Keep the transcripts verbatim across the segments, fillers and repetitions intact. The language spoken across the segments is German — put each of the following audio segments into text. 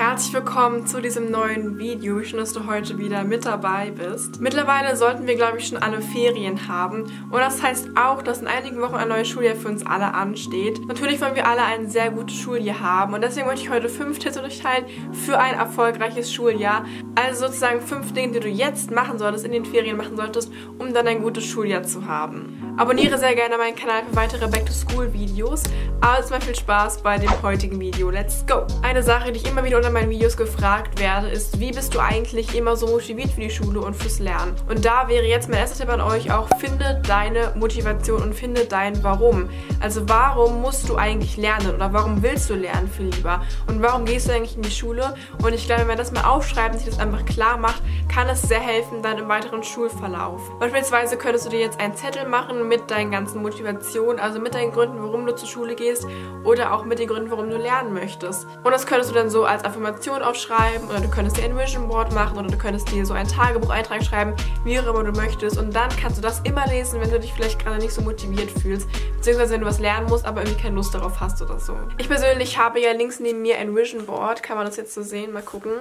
Herzlich willkommen zu diesem neuen Video. Schön, dass du heute wieder mit dabei bist. Mittlerweile sollten wir, glaube ich, schon alle Ferien haben. Und das heißt auch, dass in einigen Wochen ein neues Schuljahr für uns alle ansteht. Natürlich wollen wir alle ein sehr gutes Schuljahr haben. Und deswegen möchte ich heute fünf Tipps durchteilen für ein erfolgreiches Schuljahr. Also sozusagen fünf Dinge, die du jetzt machen solltest, in den Ferien machen solltest, um dann ein gutes Schuljahr zu haben. Abonniere sehr gerne meinen Kanal für weitere Back-to-School-Videos. Aber zum Beispiel Spaß bei dem heutigen Video. Let's go! Eine Sache, die ich immer wieder unter meinen Videos gefragt werde, ist, wie bist du eigentlich immer so motiviert für die Schule und fürs Lernen? Und da wäre jetzt mein erster Tipp an euch auch, finde deine Motivation und finde dein Warum. Also warum musst du eigentlich lernen oder warum willst du lernen viel lieber? Und warum gehst du eigentlich in die Schule? Und ich glaube, wenn man das mal aufschreibt und sich das einfach klar macht, kann es sehr helfen dann im weiteren Schulverlauf. Beispielsweise könntest du dir jetzt einen Zettel machen mit deinen ganzen Motivationen, also mit deinen Gründen, warum du zur Schule gehst oder auch mit den Gründen, warum du lernen möchtest. Und das könntest du dann so als Affirmation aufschreiben oder du könntest dir ein Vision Board machen oder du könntest dir so einen Tagebucheintrag schreiben, wie auch immer du möchtest, und dann kannst du das immer lesen, wenn du dich vielleicht gerade nicht so motiviert fühlst, beziehungsweise wenn du was lernen musst, aber irgendwie keine Lust darauf hast oder so. Ich persönlich habe ja links neben mir ein Vision Board, kann man das jetzt so sehen, mal gucken.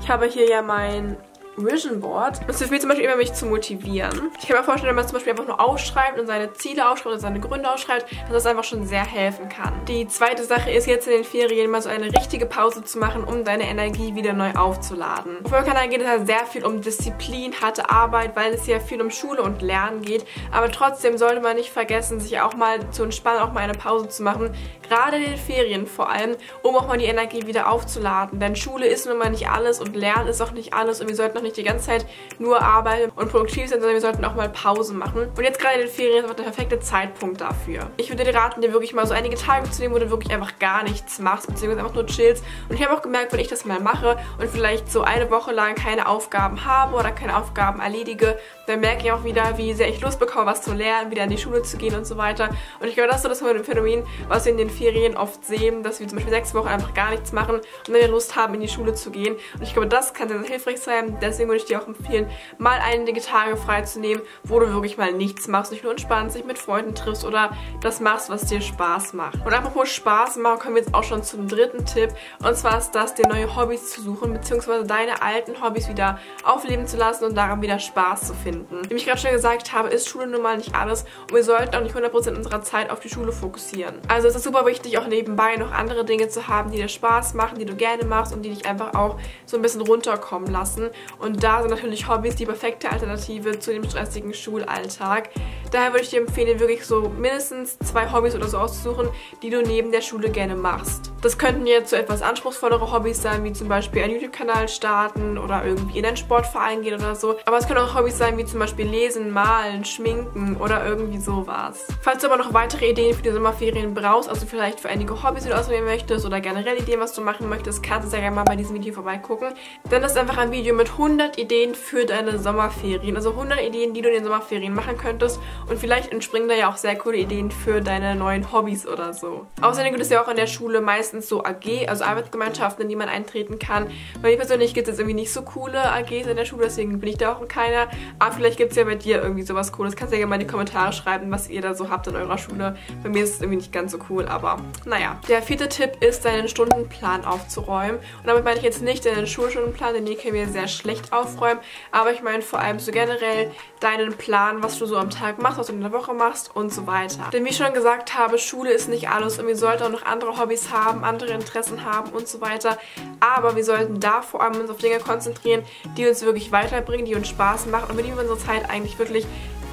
Ich habe hier ja mein Vision Board. Das hilft mir zum Beispiel immer, mich zu motivieren. Ich kann mir vorstellen, wenn man zum Beispiel einfach nur aufschreibt und seine Ziele aufschreibt und seine Gründe aufschreibt, dass das einfach schon sehr helfen kann. Die zweite Sache ist, jetzt in den Ferien mal so eine richtige Pause zu machen, um deine Energie wieder neu aufzuladen. Auf meinem Kanal geht es ja sehr viel um Disziplin, harte Arbeit, weil es ja viel um Schule und Lernen geht. Aber trotzdem sollte man nicht vergessen, sich auch mal zu entspannen, auch mal eine Pause zu machen. Gerade in den Ferien vor allem, um auch mal die Energie wieder aufzuladen. Denn Schule ist nun mal nicht alles und Lernen ist auch nicht alles und wir sollten auch nicht die ganze Zeit nur arbeiten und produktiv sind, sondern wir sollten auch mal Pause machen. Und jetzt gerade in den Ferien ist einfach der perfekte Zeitpunkt dafür. Ich würde dir raten, dir wirklich mal so einige Tage zu nehmen, wo du wirklich einfach gar nichts machst, beziehungsweise einfach nur chillst. Und ich habe auch gemerkt, wenn ich das mal mache und vielleicht so eine Woche lang keine Aufgaben habe oder keine Aufgaben erledige, dann merke ich auch wieder, wie sehr ich Lust bekomme, was zu lernen, wieder in die Schule zu gehen und so weiter. Und ich glaube, das ist so das Phänomen, was wir in den Ferien oft sehen, dass wir zum Beispiel sechs Wochen einfach gar nichts machen und dann wieder Lust haben, in die Schule zu gehen. Und ich glaube, das kann sehr, sehr hilfreich sein. Deswegen würde ich dir auch empfehlen, mal einige Tage frei zu nehmen, wo du wirklich mal nichts machst, nicht nur entspannst, dich mit Freunden triffst oder das machst, was dir Spaß macht. Und apropos Spaß machen, kommen wir jetzt auch schon zum dritten Tipp. Und zwar ist das, dir neue Hobbys zu suchen, beziehungsweise deine alten Hobbys wieder aufleben zu lassen und daran wieder Spaß zu finden. Wie ich gerade schon gesagt habe, ist Schule nun mal nicht alles und wir sollten auch nicht hundert Prozent unserer Zeit auf die Schule fokussieren. Also es ist super wichtig, auch nebenbei noch andere Dinge zu haben, die dir Spaß machen, die du gerne machst und die dich einfach auch so ein bisschen runterkommen lassen. Und da sind natürlich Hobbys die perfekte Alternative zu dem stressigen Schulalltag. Daher würde ich dir empfehlen, wirklich so mindestens zwei Hobbys oder so auszusuchen, die du neben der Schule gerne machst. Das könnten jetzt so etwas anspruchsvollere Hobbys sein, wie zum Beispiel einen YouTube-Kanal starten oder irgendwie in einen Sportverein gehen oder so. Aber es können auch Hobbys sein, wie zum Beispiel Lesen, Malen, Schminken oder irgendwie sowas. Falls du aber noch weitere Ideen für die Sommerferien brauchst, also vielleicht für einige Hobbys, die du auswählen möchtest oder generell Ideen, was du machen möchtest, kannst du sehr gerne mal bei diesem Video vorbeigucken. Denn das ist einfach ein Video mit hundert Ideen für deine Sommerferien, also hundert Ideen, die du in den Sommerferien machen könntest, und vielleicht entspringen da ja auch sehr coole Ideen für deine neuen Hobbys oder so. Außerdem gibt es ja auch in der Schule meistens so A G, also Arbeitsgemeinschaften, in die man eintreten kann. Bei mir persönlich gibt es jetzt irgendwie nicht so coole A Gs in der Schule, deswegen bin ich da auch in keiner, aber vielleicht gibt es ja bei dir irgendwie sowas Cooles. Kannst ja gerne mal in die Kommentare schreiben, was ihr da so habt in eurer Schule. Bei mir ist es irgendwie nicht ganz so cool, aber naja. Der vierte Tipp ist, deinen Stundenplan aufzuräumen, und damit meine ich jetzt nicht deinen Schulstundenplan, denn den können wir sehr schlecht aufräumen, aber ich meine vor allem so generell deinen Plan, was du so am Tag machst, was du in der Woche machst und so weiter. Denn wie ich schon gesagt habe, Schule ist nicht alles und wir sollten auch noch andere Hobbys haben, andere Interessen haben und so weiter, aber wir sollten da vor allem uns auf Dinge konzentrieren, die uns wirklich weiterbringen, die uns Spaß machen und mit denen wir unsere Zeit eigentlich wirklich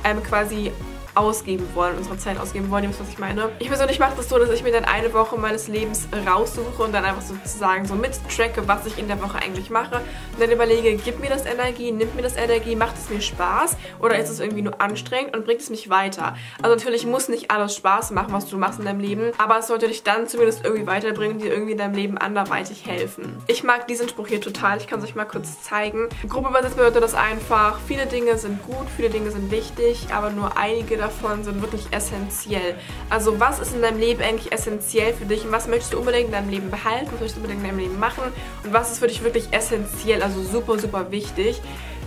ähm, quasi ausgeben wollen, unsere Zeit ausgeben wollen, ihr wisst, was ich meine. Ich persönlich mache das so, dass ich mir dann eine Woche meines Lebens raussuche und dann einfach sozusagen so mittracke, was ich in der Woche eigentlich mache und dann überlege, gibt mir das Energie, nimmt mir das Energie, macht es mir Spaß oder ist es irgendwie nur anstrengend und bringt es mich weiter. Also natürlich muss nicht alles Spaß machen, was du machst in deinem Leben, aber es sollte dich dann zumindest irgendwie weiterbringen und dir irgendwie in deinem Leben anderweitig helfen. Ich mag diesen Spruch hier total, ich kann es euch mal kurz zeigen. Grob übersetzt bedeutet das einfach, viele Dinge sind gut, viele Dinge sind wichtig, aber nur einige davon davon sind wirklich essentiell. Also was ist in deinem Leben eigentlich essentiell für dich und was möchtest du unbedingt in deinem Leben behalten, was möchtest du unbedingt in deinem Leben machen und was ist für dich wirklich essentiell, also super, super wichtig.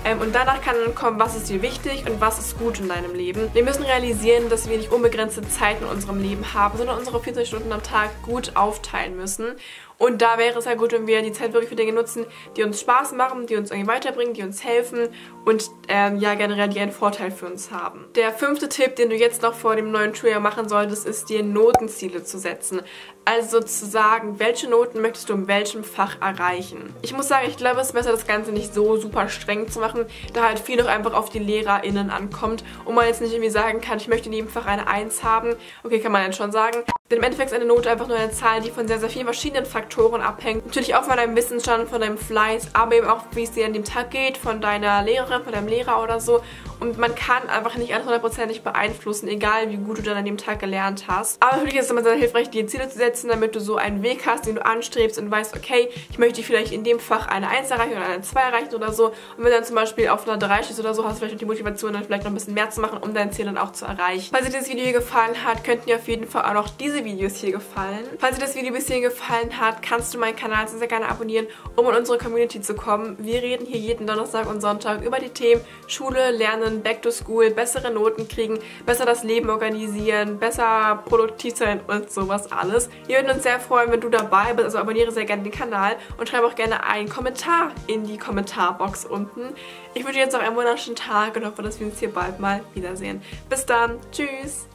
Ähm, und danach kann dann kommen, was ist dir wichtig und was ist gut in deinem Leben. Wir müssen realisieren, dass wir nicht unbegrenzte Zeit in unserem Leben haben, sondern unsere vierzig Stunden am Tag gut aufteilen müssen. Und da wäre es halt gut, wenn wir die Zeit wirklich für Dinge nutzen, die uns Spaß machen, die uns irgendwie weiterbringen, die uns helfen und ähm, ja generell die einen Vorteil für uns haben. Der fünfte Tipp, den du jetzt noch vor dem neuen Schuljahr machen solltest, ist, dir Notenziele zu setzen. Also zu sagen, welche Noten möchtest du in welchem Fach erreichen. Ich muss sagen, ich glaube, es ist besser, das Ganze nicht so super streng zu machen, da halt viel noch einfach auf die LehrerInnen ankommt und man jetzt nicht irgendwie sagen kann, ich möchte in jedem Fach eine eins haben. Okay, kann man dann schon sagen. Denn im Endeffekt ist eine Note einfach nur eine Zahl, die von sehr, sehr vielen verschiedenen Faktoren abhängt. Natürlich auch von deinem Wissensstand, von deinem Fleiß, aber eben auch, wie es dir an dem Tag geht, von deiner Lehrerin, von deinem Lehrer oder so. Und man kann einfach nicht alles hundertprozentig beeinflussen, egal wie gut du dann an dem Tag gelernt hast. Aber natürlich ist es immer sehr hilfreich, dir Ziele zu setzen, damit du so einen Weg hast, den du anstrebst und weißt, okay, ich möchte vielleicht in dem Fach eine eins erreichen oder eine zwei erreichen oder so. Und wenn dann zum Beispiel auf einer drei stehst oder so, hast du vielleicht noch die Motivation, dann vielleicht noch ein bisschen mehr zu machen, um dein Ziel dann auch zu erreichen. Falls dir dieses Video hier gefallen hat, könnten dir auf jeden Fall auch noch diese Videos hier gefallen. Falls dir das Video bis hierhin gefallen hat, kannst du meinen Kanal sehr, sehr gerne abonnieren, um in unsere Community zu kommen. Wir reden hier jeden Donnerstag und Sonntag über die Themen Schule, Lernen, Back to School, bessere Noten kriegen, besser das Leben organisieren, besser produktiv sein und sowas alles. Wir würden uns sehr freuen, wenn du dabei bist, also abonniere sehr gerne den Kanal und schreibe auch gerne einen Kommentar in die Kommentarbox unten. Ich wünsche dir jetzt noch einen wunderschönen Tag und hoffe, dass wir uns hier bald mal wiedersehen. Bis dann, tschüss!